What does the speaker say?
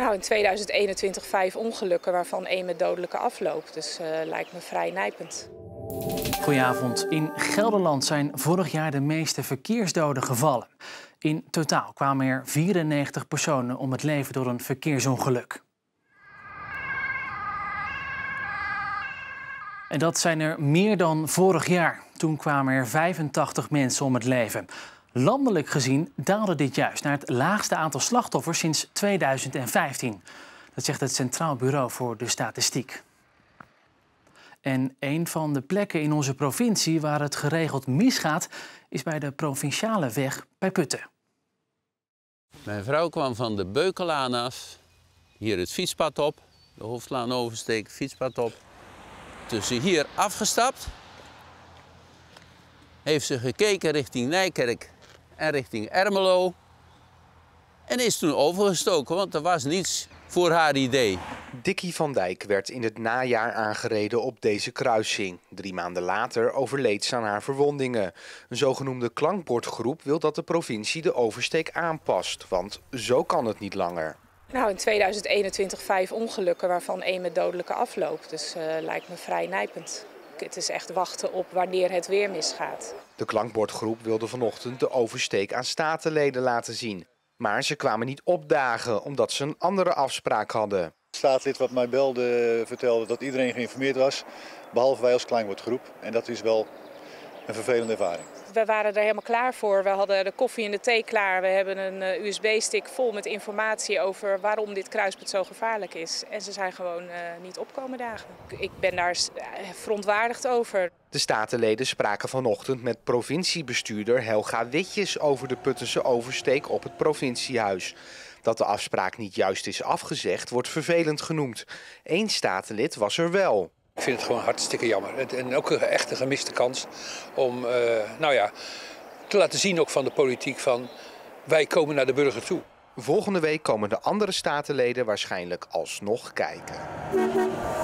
Nou, in 2021 5 ongelukken, waarvan 1 met dodelijke afloop. Dus lijkt me vrij nijpend. Goedenavond. In Gelderland zijn vorig jaar de meeste verkeersdoden gevallen. In totaal kwamen er 94 personen om het leven door een verkeersongeluk. En dat zijn er meer dan vorig jaar. Toen kwamen er 85 mensen om het leven. Landelijk gezien daalde dit juist naar het laagste aantal slachtoffers sinds 2015. Dat zegt het Centraal Bureau voor de Statistiek. En een van de plekken in onze provincie waar het geregeld misgaat, is bij de Provinciale Weg bij Putten. Mijn vrouw kwam van de Beukelaan af, hier het fietspad op, de Hoflaan oversteken, fietspad op. Toen ze hier afgestapt, heeft ze gekeken richting Nijkerk en richting Ermelo. En is toen overgestoken, want er was niets voor haar idee. Dikkie van Dijk werd in het najaar aangereden op deze kruising. 3 maanden later overleed ze aan haar verwondingen. Een zogenoemde klankbordgroep wil dat de provincie de oversteek aanpast. Want zo kan het niet langer. Nou, in 2021 5 ongelukken, waarvan 1 met dodelijke afloop. Dus lijkt me vrij nijpend. Het is echt wachten op wanneer het weer misgaat. De klankbordgroep wilde vanochtend de oversteek aan statenleden laten zien. Maar ze kwamen niet opdagen, omdat ze een andere afspraak hadden. Het staatslid wat mij belde vertelde dat iedereen geïnformeerd was, behalve wij als klankbordgroep. En dat is wel een vervelende ervaring. We waren er helemaal klaar voor. We hadden de koffie en de thee klaar. We hebben een USB-stick vol met informatie over waarom dit kruispunt zo gevaarlijk is. En ze zijn gewoon niet opkomen dagen. Ik ben daar verontwaardigd over. De statenleden spraken vanochtend met provinciebestuurder Helga Witjes over de Puttense oversteek op het provinciehuis. Dat de afspraak niet juist is afgezegd, wordt vervelend genoemd. 1 statenlid was er wel. Ik vind het gewoon hartstikke jammer. En ook echt een gemiste kans om te laten zien ook van de politiek van wij komen naar de burger toe. Volgende week komen de andere statenleden waarschijnlijk alsnog kijken.